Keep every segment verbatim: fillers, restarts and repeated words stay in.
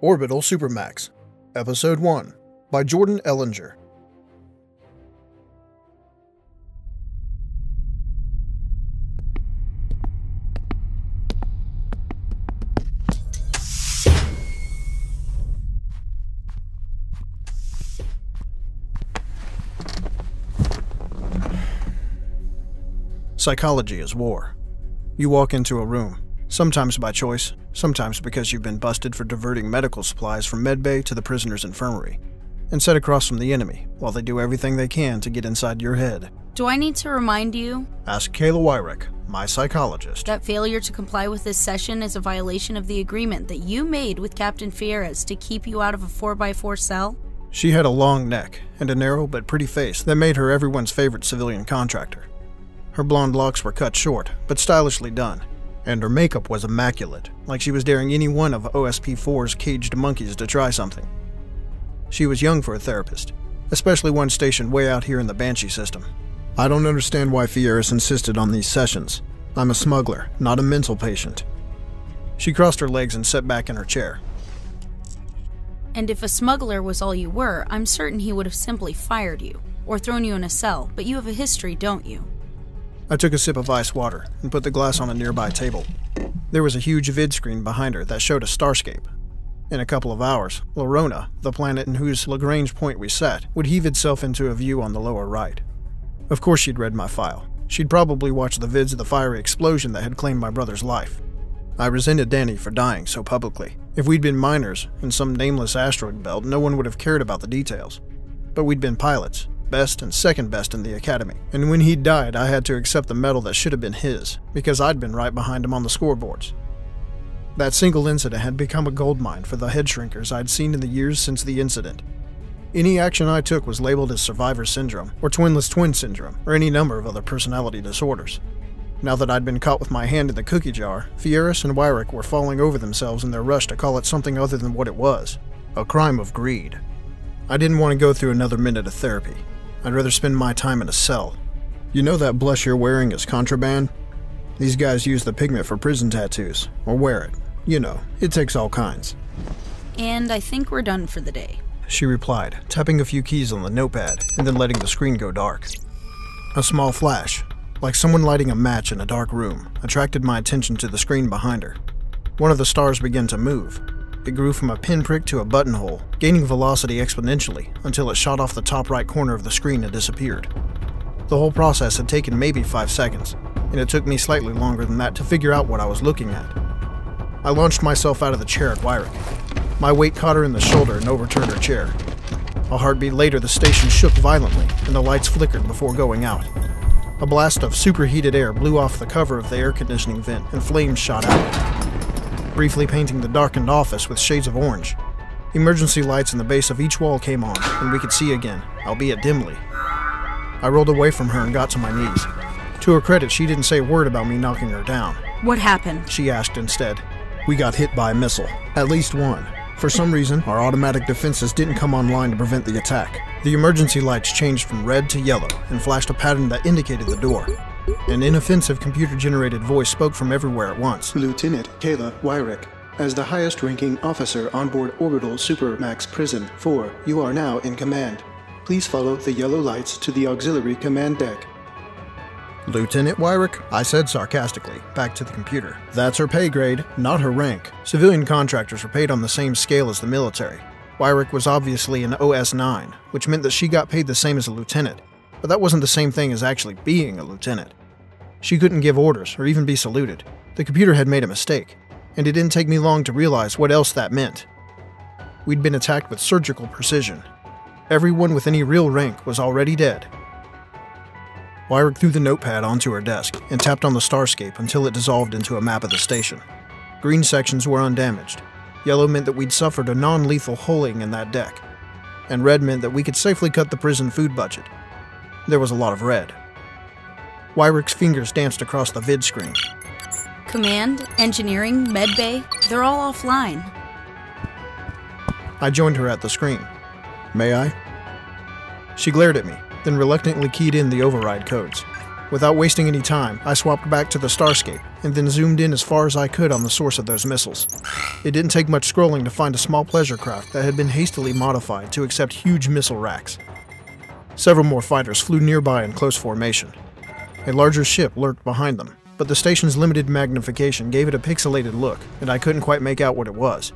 Orbital Supermax, Episode one, by Jordan Ellinger. Psychology is war. You walk into a room, sometimes by choice, sometimes because you've been busted for diverting medical supplies from medbay to the prisoner's infirmary, and set across from the enemy while they do everything they can to get inside your head. Do I need to remind you? Ask Kayla Wyrick, my psychologist. That failure to comply with this session is a violation of the agreement that you made with Captain Fieras to keep you out of a four by four cell? She had a long neck and a narrow but pretty face that made her everyone's favorite civilian contractor. Her blonde locks were cut short, but stylishly done, and her makeup was immaculate, like she was daring any one of O S P four's caged monkeys to try something. She was young for a therapist, especially one stationed way out here in the Banshee system. I don't understand why Fieras insisted on these sessions. I'm a smuggler, not a mental patient. She crossed her legs and sat back in her chair. And if a smuggler was all you were, I'm certain he would have simply fired you, or thrown you in a cell, but you have a history, don't you? I took a sip of ice water and put the glass on a nearby table. There was a huge vid screen behind her that showed a starscape. In a couple of hours, Lorona, the planet in whose Lagrange point we sat, would heave itself into a view on the lower right. Of course she'd read my file. She'd probably watched the vids of the fiery explosion that had claimed my brother's life. I resented Danny for dying so publicly. If we'd been miners in some nameless asteroid belt, no one would have cared about the details. But we'd been pilots. Best and second best in the academy, and when he died I had to accept the medal that should have been his, because I'd been right behind him on the scoreboards. That single incident had become a goldmine for the headshrinkers I'd seen in the years since the incident. Any action I took was labeled as survivor syndrome, or twinless twin syndrome, or any number of other personality disorders. Now that I'd been caught with my hand in the cookie jar, Fieras and Wyrick were falling over themselves in their rush to call it something other than what it was, a crime of greed. I didn't want to go through another minute of therapy. I'd rather spend my time in a cell. You know that blush you're wearing is contraband? These guys use the pigment for prison tattoos, or wear it. You know, it takes all kinds. And I think we're done for the day, she replied, tapping a few keys on the notepad and then letting the screen go dark. A small flash, like someone lighting a match in a dark room, attracted my attention to the screen behind her. One of the stars began to move. It grew from a pinprick to a buttonhole, gaining velocity exponentially until it shot off the top right corner of the screen and disappeared. The whole process had taken maybe five seconds, and it took me slightly longer than that to figure out what I was looking at. I launched myself out of the chair at Wyrick. My weight caught her in the shoulder and overturned her chair. A heartbeat later, the station shook violently and the lights flickered before going out. A blast of superheated air blew off the cover of the air conditioning vent and flames shot out, briefly painting the darkened office with shades of orange. Emergency lights in the base of each wall came on, and we could see again, albeit dimly. I rolled away from her and got to my knees. To her credit, she didn't say a word about me knocking her down. What happened? She asked instead. We got hit by a missile. At least one. For some reason, our automatic defenses didn't come online to prevent the attack. The emergency lights changed from red to yellow and flashed a pattern that indicated the door. An inoffensive computer-generated voice spoke from everywhere at once. Lieutenant Kayla Wyrick, as the highest-ranking officer on board Orbital Supermax Prison four, you are now in command. Please follow the yellow lights to the auxiliary command deck. Lieutenant Wyrick, I said sarcastically, back to the computer. That's her pay grade, not her rank. Civilian contractors were paid on the same scale as the military. Wyrick was obviously an O S nine, which meant that she got paid the same as a lieutenant. But that wasn't the same thing as actually being a lieutenant. She couldn't give orders or even be saluted. The computer had made a mistake, and it didn't take me long to realize what else that meant. We'd been attacked with surgical precision. Everyone with any real rank was already dead. Wyrick threw the notepad onto her desk and tapped on the starscape until it dissolved into a map of the station. Green sections were undamaged. Yellow meant that we'd suffered a non-lethal holing in that deck, and red meant that we could safely cut the prison food budget. There was a lot of red. Wyrick's fingers danced across the vid screen. Command, engineering, medbay, they're all offline. I joined her at the screen. May I? She glared at me, then reluctantly keyed in the override codes. Without wasting any time, I swapped back to the starscape, and then zoomed in as far as I could on the source of those missiles. It didn't take much scrolling to find a small pleasure craft that had been hastily modified to accept huge missile racks. Several more fighters flew nearby in close formation. A larger ship lurked behind them, but the station's limited magnification gave it a pixelated look, and I couldn't quite make out what it was.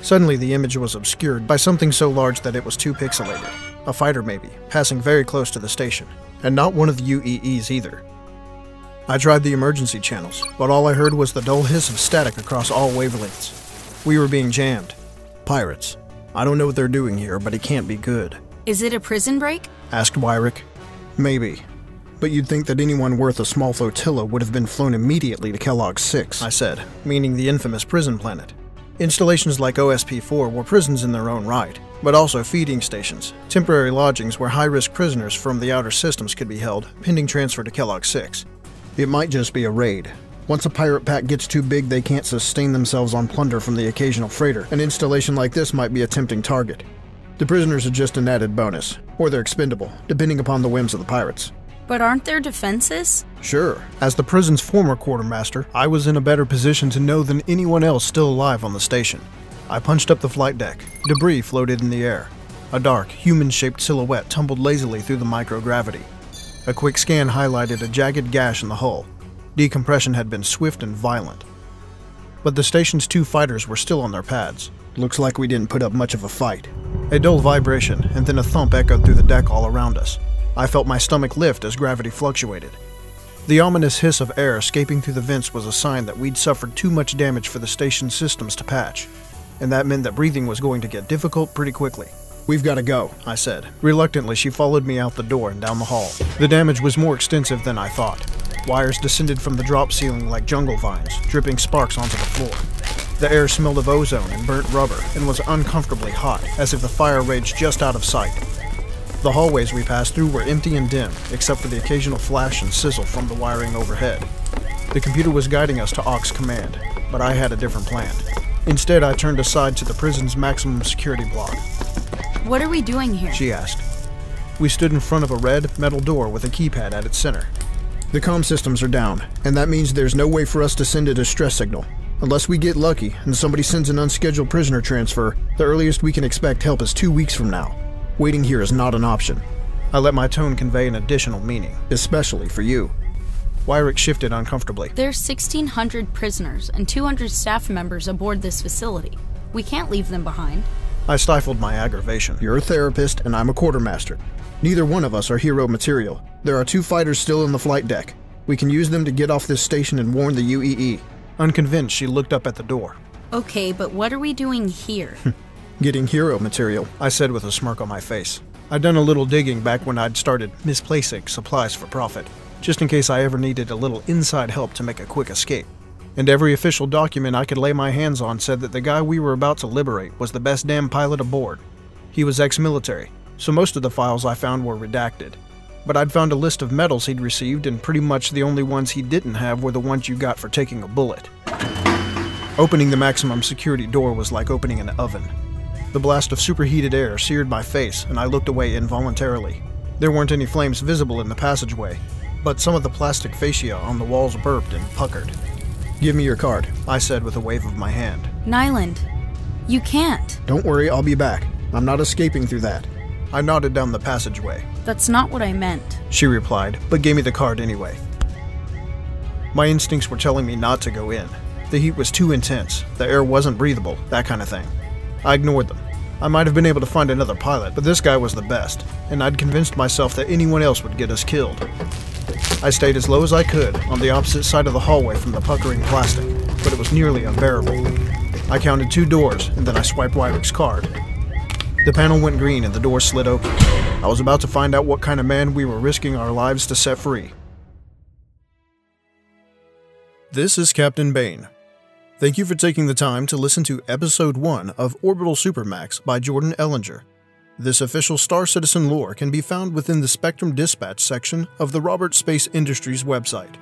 Suddenly the image was obscured by something so large that it was too pixelated. A fighter maybe, passing very close to the station, and not one of the U E Es either. I tried the emergency channels, but all I heard was the dull hiss of static across all wavelengths. We were being jammed. Pirates. I don't know what they're doing here, but it can't be good. Is it a prison break? Asked Wyrick. Maybe. But you'd think that anyone worth a small flotilla would have been flown immediately to Kellogg six, I said, meaning the infamous prison planet. Installations like O S P four were prisons in their own right, but also feeding stations, temporary lodgings where high-risk prisoners from the outer systems could be held, pending transfer to Kellogg six. It might just be a raid. Once a pirate pack gets too big, they can't sustain themselves on plunder from the occasional freighter. An installation like this might be a tempting target. The prisoners are just an added bonus, or they're expendable, depending upon the whims of the pirates. But aren't there defenses? Sure. As the prison's former quartermaster, I was in a better position to know than anyone else still alive on the station. I punched up the flight deck. Debris floated in the air. A dark, human-shaped silhouette tumbled lazily through the microgravity. A quick scan highlighted a jagged gash in the hull. Decompression had been swift and violent. But the station's two fighters were still on their pads. Looks like we didn't put up much of a fight. A dull vibration, and then a thump echoed through the deck all around us. I felt my stomach lift as gravity fluctuated. The ominous hiss of air escaping through the vents was a sign that we'd suffered too much damage for the station's systems to patch, and that meant that breathing was going to get difficult pretty quickly. We've got to go, I said. Reluctantly, she followed me out the door and down the hall. The damage was more extensive than I thought. Wires descended from the drop ceiling like jungle vines, dripping sparks onto the floor. The air smelled of ozone and burnt rubber and was uncomfortably hot, as if the fire raged just out of sight. The hallways we passed through were empty and dim, except for the occasional flash and sizzle from the wiring overhead. The computer was guiding us to Aux command, but I had a different plan. Instead, I turned aside to the prison's maximum security block. What are we doing here? She asked. We stood in front of a red, metal door with a keypad at its center. The comm systems are down, and that means there's no way for us to send a distress signal. Unless we get lucky and somebody sends an unscheduled prisoner transfer, the earliest we can expect help is two weeks from now. Waiting here is not an option. I let my tone convey an additional meaning, especially for you. Wyrick shifted uncomfortably. There's sixteen hundred prisoners and two hundred staff members aboard this facility. We can't leave them behind. I stifled my aggravation. You're a therapist and I'm a quartermaster. Neither one of us are hero material. There are two fighters still in the flight deck. We can use them to get off this station and warn the U E E. Unconvinced, she looked up at the door. Okay, but what are we doing here? Getting hero material, I said with a smirk on my face. I'd done a little digging back when I'd started misplacing supplies for profit, just in case I ever needed a little inside help to make a quick escape. And every official document I could lay my hands on said that the guy we were about to liberate was the best damn pilot aboard. He was ex-military, so most of the files I found were redacted. But I'd found a list of medals he'd received, and pretty much the only ones he didn't have were the ones you got for taking a bullet. Opening the maximum security door was like opening an oven. The blast of superheated air seared my face, and I looked away involuntarily. There weren't any flames visible in the passageway, but some of the plastic fascia on the walls burped and puckered. Give me your card, I said with a wave of my hand. Nyland, you can't. Don't worry, I'll be back. I'm not escaping through that. I nodded down the passageway. That's not what I meant, she replied, but gave me the card anyway. My instincts were telling me not to go in. The heat was too intense, the air wasn't breathable, that kind of thing. I ignored them. I might have been able to find another pilot, but this guy was the best, and I'd convinced myself that anyone else would get us killed. I stayed as low as I could, on the opposite side of the hallway from the puckering plastic, but it was nearly unbearable. I counted two doors, and then I swiped Wyrick's card. The panel went green and the door slid open. I was about to find out what kind of man we were risking our lives to set free. This is Captain Bain. Thank you for taking the time to listen to Episode one of Orbital Supermax by Jordan Ellinger. This official Star Citizen lore can be found within the Spectrum Dispatch section of the Roberts Space Industries website.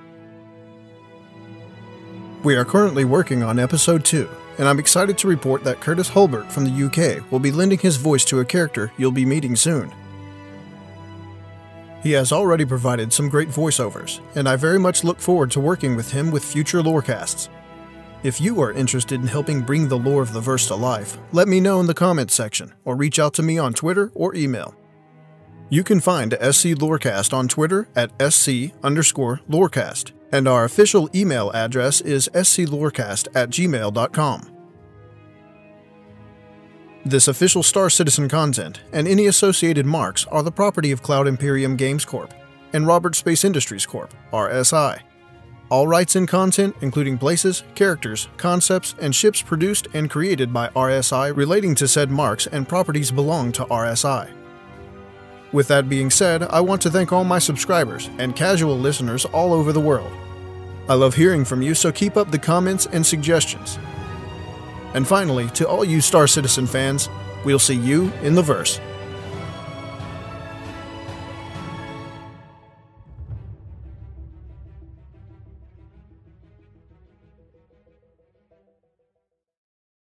We are currently working on Episode two, and I'm excited to report that Curtis Holbert from the U K will be lending his voice to a character you'll be meeting soon. He has already provided some great voiceovers, and I very much look forward to working with him with future Lorecasts. If you are interested in helping bring the lore of the verse to life, let me know in the comments section, or reach out to me on Twitter or email. You can find S C Lorecast on Twitter at SC underscore Lorecast, and our official email address is sclorecast at gmail dot com. This official Star Citizen content and any associated marks are the property of Cloud Imperium Games Corporation and Roberts Space Industries Corporation R S I. All rights and content, including places, characters, concepts, and ships produced and created by R S I relating to said marks and properties belong to R S I. With that being said, I want to thank all my subscribers and casual listeners all over the world. I love hearing from you, so keep up the comments and suggestions. And finally, to all you Star Citizen fans, we'll see you in the verse.